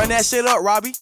Run that shit up, Robbie.